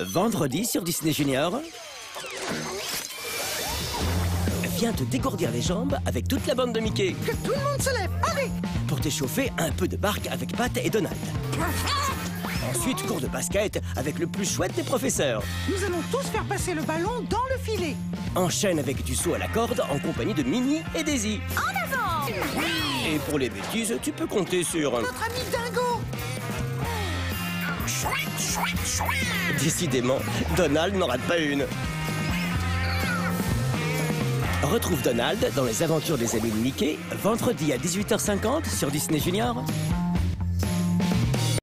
Vendredi sur Disney Junior. Viens te dégourdir les jambes avec toute la bande de Mickey. Que tout le monde se lève, allez! Pour t'échauffer, un peu de barque avec Pat et Donald. Ensuite, cours de basket avec le plus chouette des professeurs. Nous allons tous faire passer le ballon dans le filet. Enchaîne avec du saut à la corde en compagnie de Minnie et Daisy. En avant! Et pour les bêtises, tu peux compter sur... notre ami Dingo! Décidément, Donald n'en rate pas une. Retrouve Donald dans Les aventures des Amis de Mickey, vendredi à 18h50 sur Disney Junior.